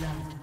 Loved.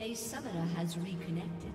A summoner has reconnected.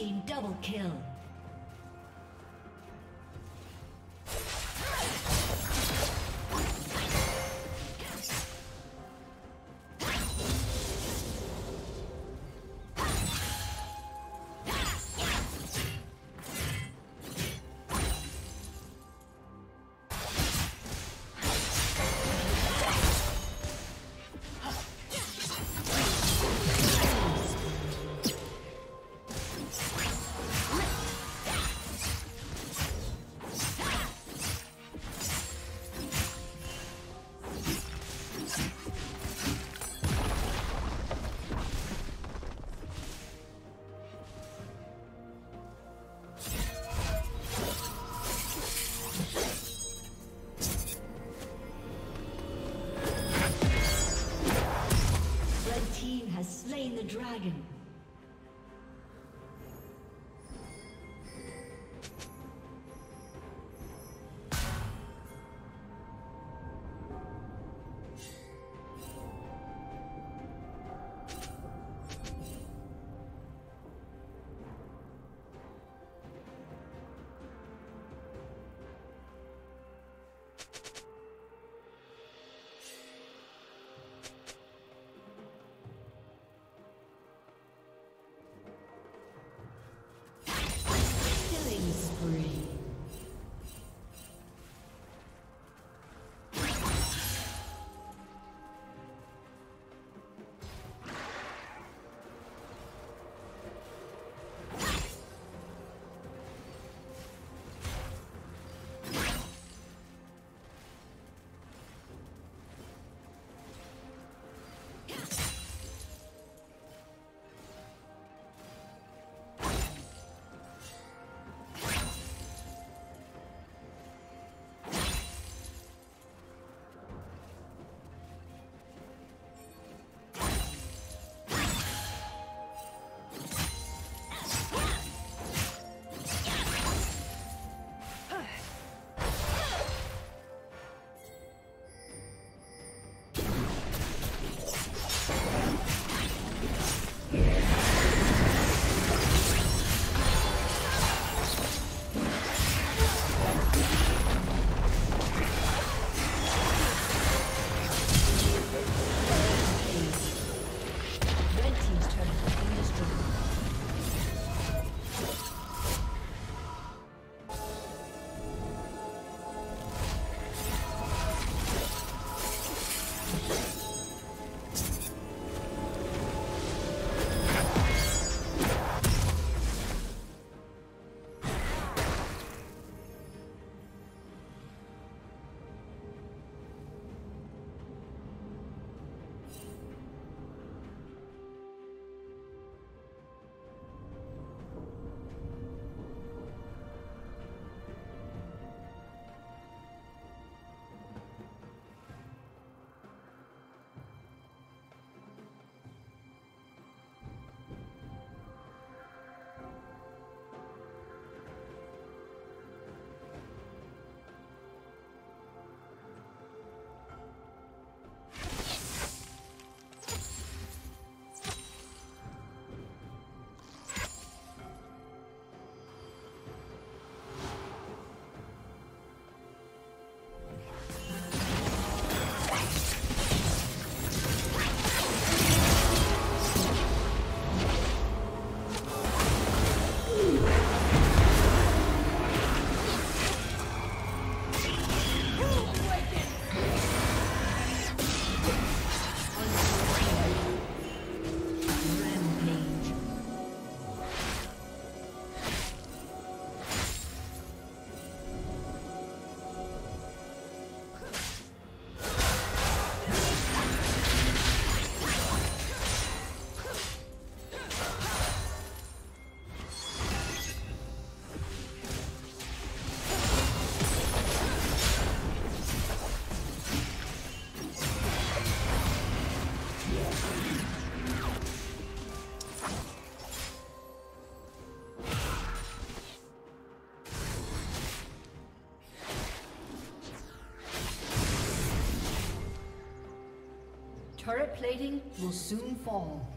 team double kill. Dragon. Turret plating will soon fall.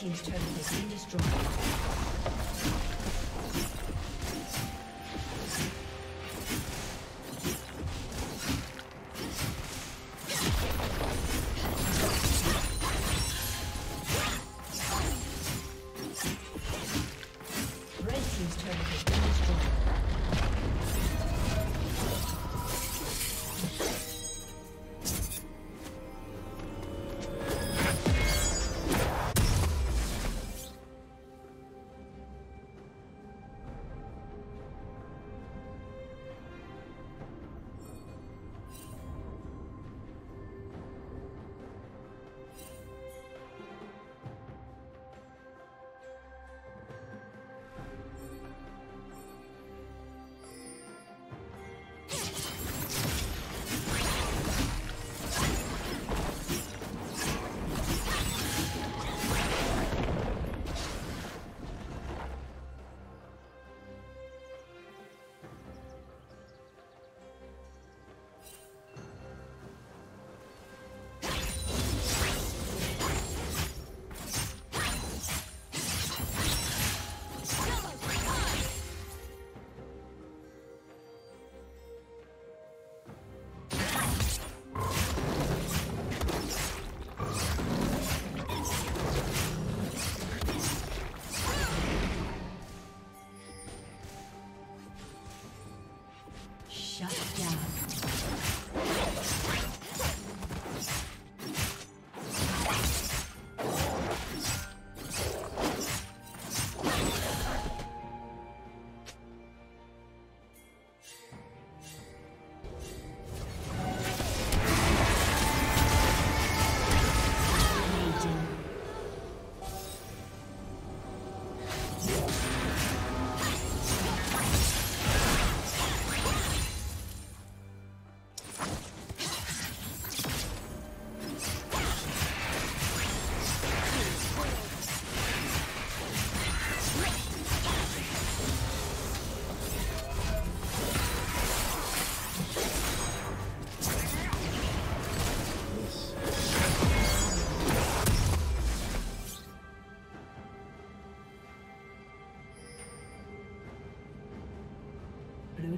team's turret has been destroyed.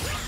Yeah.